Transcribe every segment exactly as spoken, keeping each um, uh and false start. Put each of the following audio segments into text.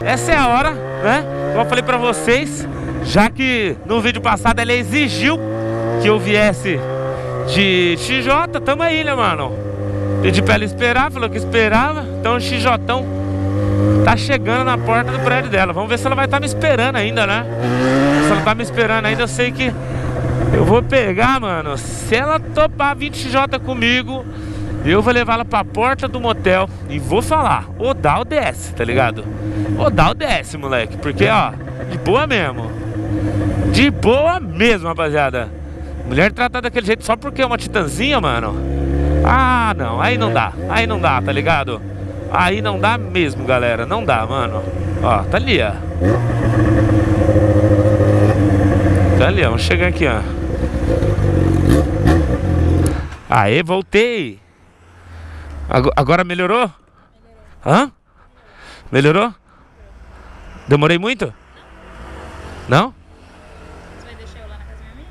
Essa é a hora, né? Como eu falei pra vocês, já que no vídeo passado ela exigiu que eu viesse de X J, tamo aí, né, mano? Pedi pra ela esperar, falou que esperava. Então o X Jão tá chegando na porta do prédio dela. Vamos ver se ela vai estar me esperando ainda, né? Se ela tá me esperando ainda, eu sei que eu vou pegar, mano. Se ela topar vinte X J comigo, eu vou levar ela pra porta do motel e vou falar: ô, dá o D S, tá ligado? Ô, dá o D S, moleque. Porque, ó, de boa mesmo. De boa mesmo, rapaziada. Mulher tratada daquele jeito só porque é uma titanzinha, mano. Ah, não. Aí não dá. Aí não dá, tá ligado? Aí não dá mesmo, galera. Não dá, mano. Ó, tá ali, ó. Tá ali, ó. Vamos chegar aqui, ó. Aê, voltei. Agora melhorou? Hã? Melhorou? Demorei muito? Não? Você vai deixar eu lá na casa da minha amiga?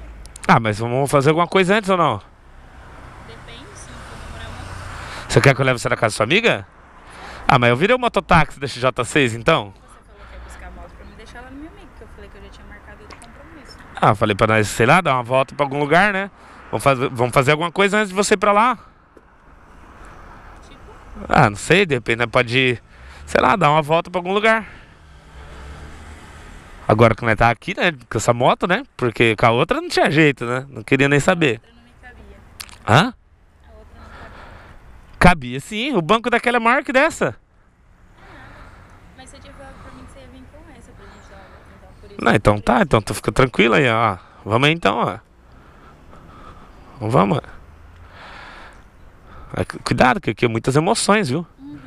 Ah, mas vamos fazer alguma coisa antes ou não? Depende, se não demorar muito. Você quer que eu leve você na casa da sua amiga? Ah, mas eu virei o mototáxi da X J seis, então? Você falou que ia buscar a moto pra me deixar lá na minha amiga, que eu falei que eu já tinha marcado outro compromisso. Ah, falei pra nós, sei lá, dar uma volta pra algum lugar, né? Vamos fazer, vamos fazer alguma coisa antes de você ir pra lá? Ah, não sei, de repente, né? Pode ir, sei lá, dar uma volta pra algum lugar. Agora que nós tá aqui, né? Com essa moto, né? Porque com a outra não tinha jeito, né? Não queria nem saber. A outra não me cabia. Hã? A outra não cabia. Cabia sim, o banco daquela é maior que dessa. Ah, mas você tinha falado pra mim que você ia vir com essa pra gente dar então, por isso. Não, então tá, então tu fica tranquilo aí, ó. Vamos aí então, ó. Vamos, ó. Cuidado, que aqui é muitas emoções, viu? Uhum.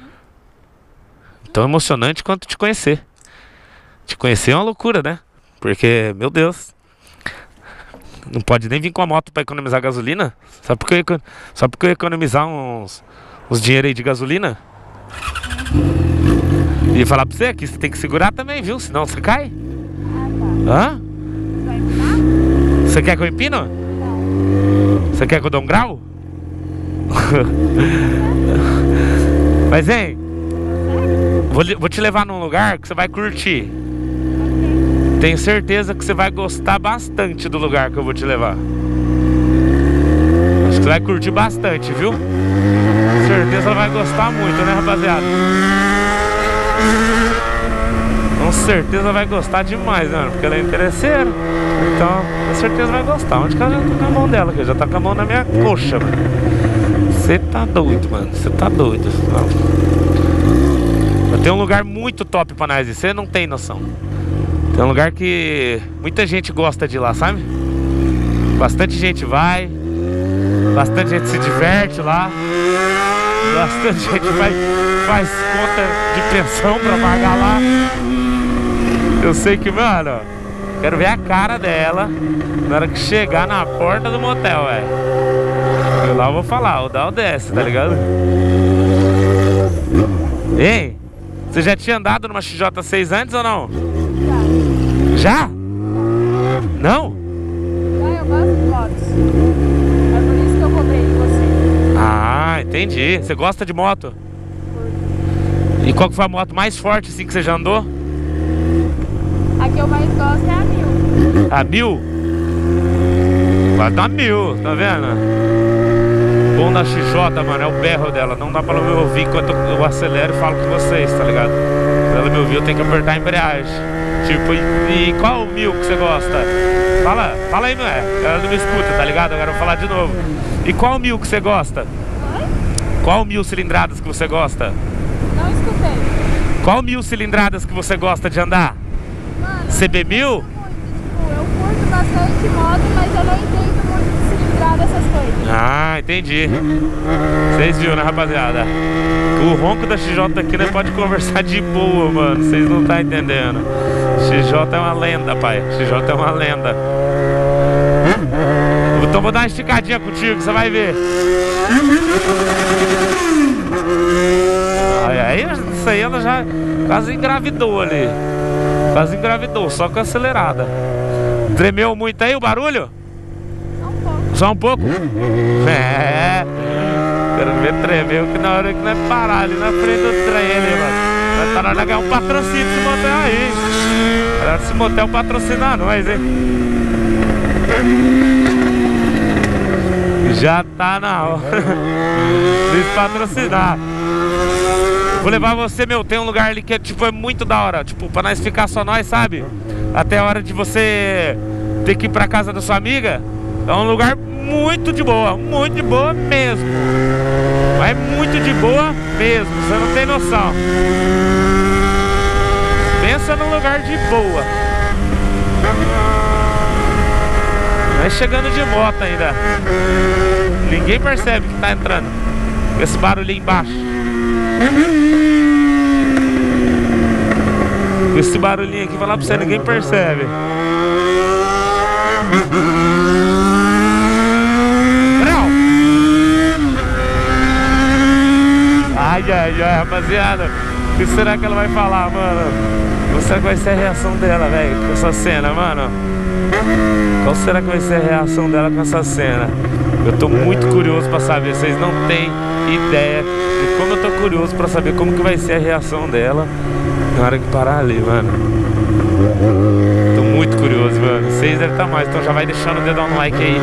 Tão emocionante quanto te conhecer. Te conhecer é uma loucura, né? Porque, meu Deus, não pode nem vir com a moto pra economizar gasolina. Só porque eu, só porque eu economizar uns, uns dinheiro aí de gasolina. Uhum. E falar pra você que você tem que segurar também, viu? Senão você cai. Ah, tá. Hã? Você quer que eu empino? Não. Você quer que eu dê um grau? Mas, hein, vou, vou te levar num lugar que você vai curtir. Tenho certeza que você vai gostar bastante do lugar que eu vou te levar. Acho que você vai curtir bastante, viu? Com certeza ela vai gostar muito, né, rapaziada? Com certeza ela vai gostar demais, né, porque ela é interesseira. Então, com certeza vai gostar. Onde que ela já tá com a mão dela? Que já tá com a mão na minha coxa, mano. Você tá doido, mano. Você tá doido. Tem um lugar muito top pra nós. Você não tem noção. Tem um lugar que muita gente gosta de ir lá, sabe? Bastante gente vai. Bastante gente se diverte lá. Bastante gente faz, faz conta de pensão pra pagar lá. Eu sei que, mano, quero ver a cara dela na hora que chegar na porta do motel, velho. Eu lá eu vou falar, o dá ou desce, tá ligado? Ei, você já tinha andado numa X J seis antes ou não? Já. Já? Não? Ah, eu gosto de motos. É por isso que eu comprei de você. Ah, entendi. Você gosta de moto? E qual que foi a moto mais forte assim que você já andou? A que eu mais gosto é a mil. A mil? Vai dar mil, tá vendo? O bom da X J, mano, é o berro dela. Não dá pra ela me ouvir enquanto eu acelero e falo com vocês, tá ligado? Pra ela me ouvir eu tenho que apertar a embreagem. Tipo, e, e qual o mil que você gosta? Fala, fala aí, mulher. Ela não me escuta, tá ligado? Agora eu vou falar de novo. E qual o mil que você gosta? Qual o mil cilindradas que você gosta? Não escutei. Qual o mil cilindradas que você gosta de andar? Mano, C B mil? Eu, tipo, eu curto bastante moto, mas eu não entendo muito. Essas coisas. Ah, entendi. Vocês viram, né, rapaziada? O ronco da X J aqui, né, pode conversar de boa, mano. Vocês não tá entendendo. X J é uma lenda, pai. X J é uma lenda. Então vou dar uma esticadinha contigo que você vai ver. Aí, isso aí ela já quase engravidou ali. Quase engravidou, só com acelerada. Tremeu muito aí o barulho? Só um pouco? É. Quero ver tremer, que na hora que nós parar ali na frente do trem ali, mano. Vai parar de ganhar um patrocínio desse motel aí. Galera, esse motel patrocinar nós, hein? Já tá na hora de patrocinar. Vou levar você, meu, tem um lugar ali que é, tipo, é muito da hora. Tipo, pra nós ficar só nós, sabe? Até a hora de você ter que ir pra casa da sua amiga. É um lugar muito de boa, muito de boa mesmo. Mas muito de boa mesmo, você não tem noção. Pensa num lugar de boa. Mas chegando de moto ainda. Ninguém percebe que tá entrando. Esse barulho embaixo. Esse barulhinho aqui, falar pra você, ninguém percebe. Não. Ai, ai, ai, rapaziada. O que será que ela vai falar, mano? Qual será que vai ser a reação dela, velho, com essa cena, mano? Qual será que vai ser a reação dela com essa cena? Eu tô muito curioso pra saber, vocês não têm ideia de como eu tô curioso pra saber como que vai ser a reação dela na hora que parar ali, mano. Tô muito curioso, mano. Vocês devem estar mais, então já vai deixando o dedão no like aí.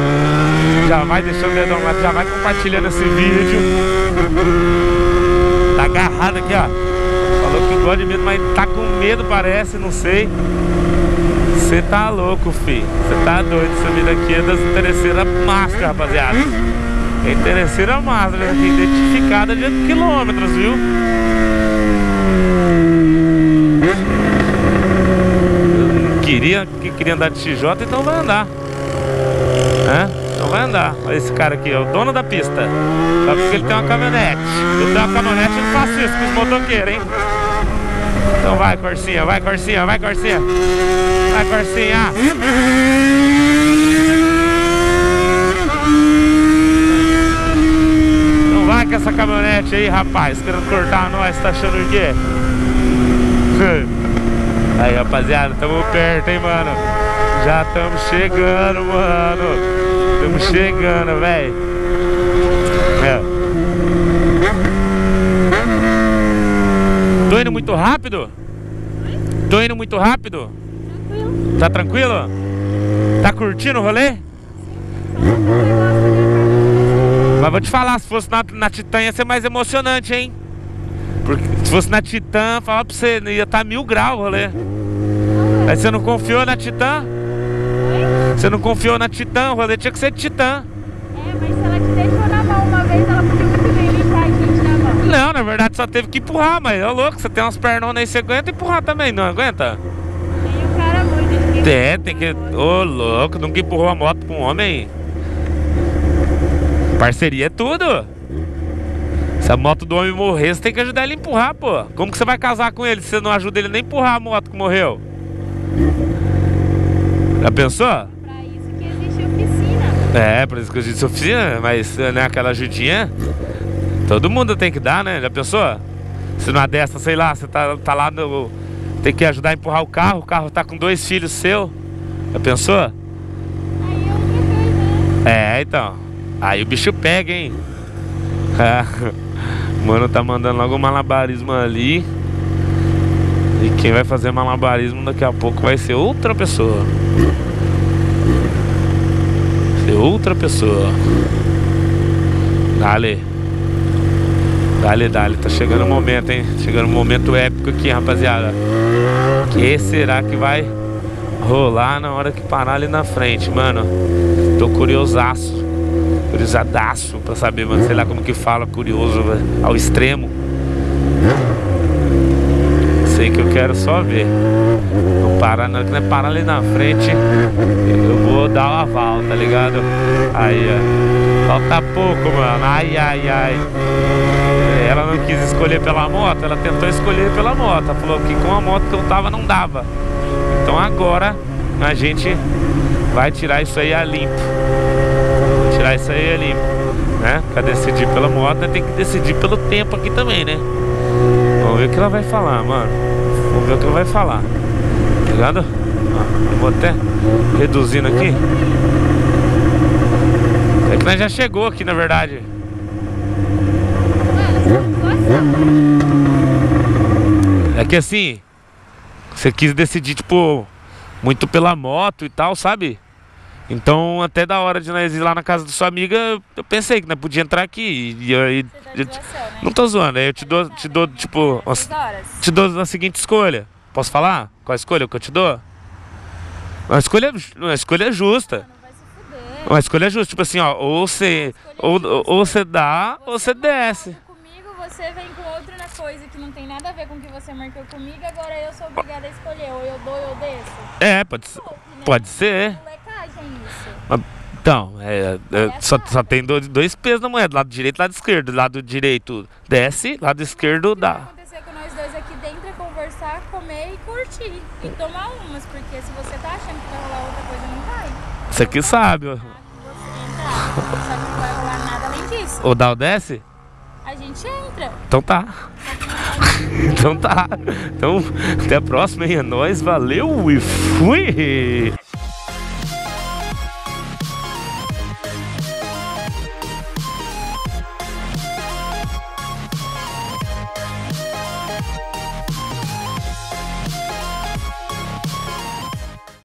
Já vai deixando o dedão no like, já vai compartilhando esse vídeo. Tá agarrado aqui, ó. Falou que gosta de medo, mas tá com medo, parece, não sei. Você tá louco, fi. Você tá doido. Essa vida aqui é das interesseiras máscara, rapaziada. É interesseira máscara aqui, identificada de quilômetros, viu? Eu queria, que queria andar de X J, então vai andar. Né? Então vai andar. Olha esse cara aqui, é o dono da pista. Só porque ele tem uma caminhonete. Eu tenho uma caminhonete e não faço isso com os motoqueiros, hein? Então vai, Corsinha, vai, Corsinha, vai, Corsinha. Vai, Corsinha. Não vai com essa caminhonete aí, rapaz. Querendo cortar nós, tá achando o quê? Aí, rapaziada, tamo perto, hein, mano. Já tamo chegando, mano. Tamo chegando, velho. É. Tô indo muito rápido? Tô indo muito rápido? Tranquilo. Tá tranquilo? Tá curtindo o rolê? Sim. Mas vou te falar, se fosse na, na Titan ia ser mais emocionante, hein? Porque se fosse na Titan, falar pra você, ia estar tá mil graus o rolê. Aí você não confiou na Titan? Você não confiou na Titan, o rolê tinha que ser Titan. É, mas se ela te deixou na mão uma vez, ela podia muito bem limpar a gente na mão. Não, na verdade só teve que empurrar, mas é louco, você tem umas pernonas aí, você aguenta empurrar também, não aguenta? Tem o cara muito de é, tem que... Ô, oh, louco, nunca empurrou a moto pra um homem. Parceria é tudo. Se a moto do homem morrer, você tem que ajudar ele a empurrar, pô. Como que você vai casar com ele se você não ajuda ele nem empurrar a moto que morreu? Já pensou? Pra isso que existe oficina. É, pra isso que existe oficina, mas né, aquela ajudinha, todo mundo tem que dar, né? Já pensou? Se não é dessa, sei lá, você tá, tá lá no... Tem que ajudar a empurrar o carro, o carro tá com dois filhos seu. Já pensou? Aí é outra coisa, né? É, então. Aí o bicho pega, hein? Mano, tá mandando logo um malabarismo ali. E quem vai fazer malabarismo daqui a pouco vai ser outra pessoa. Vai ser outra pessoa. Dale. Dale, dale. Tá chegando o momento, hein? Chegando o momento épico aqui, rapaziada. O que será que vai rolar na hora que parar ali na frente, mano? Tô curiosaço. Curiosadaço pra saber, mano, sei lá como que fala, curioso, véio, ao extremo. Sei que eu quero só ver. Não parar, não, que não é parar ali na frente. Eu vou dar uma volta, tá ligado? Aí, ó. Falta pouco, mano. Ai, ai, ai. Ela não quis escolher pela moto, ela tentou escolher pela moto. Ela falou que com a moto que eu tava não dava. Então agora a gente vai tirar isso aí a limpo. Tirar isso aí ali, né? Pra decidir pela moto, né? Tem que decidir pelo tempo aqui também, né? Vamos ver o que ela vai falar, mano. Vamos ver o que ela vai falar. Tá ligado? Ó, vou até reduzindo aqui. É que nós já chegou aqui, na verdade. É que assim, você quis decidir, tipo, muito pela moto e tal, sabe? Então, até da hora de nós ir lá na casa da sua amiga, eu pensei que nós podia entrar aqui. E, e, tá eu, doação, né? Não tô zoando, eu te dou, te dou tipo, umas, te dou a seguinte escolha. Posso falar? Qual a escolha que eu te dou? Uma escolha, uma escolha justa. Não, não vai se fuder. Uma escolha justa, tipo assim, ó, ou você, ou, ou você dá, você ou você desce. Comigo, você vem com outra coisa que não tem nada a ver com o que você marcou comigo, agora eu sou obrigada a escolher, ou eu dou ou eu desço. É, pode ser. Pode ser. Então, é, é, só, só tem dois, dois pesos na moeda, lado direito e lado esquerdo. Lado direito desce, lado esquerdo dá. O que vai acontecer com nós dois aqui dentro é conversar, comer e curtir. E tomar umas, porque se você tá achando que vai rolar outra coisa, não vai. Você que sabe. Só que não vai rolar nada além disso. Ou dá ou desce? A gente entra. Então tá. Então tá. Então, até a próxima, hein? É nóis, valeu e fui!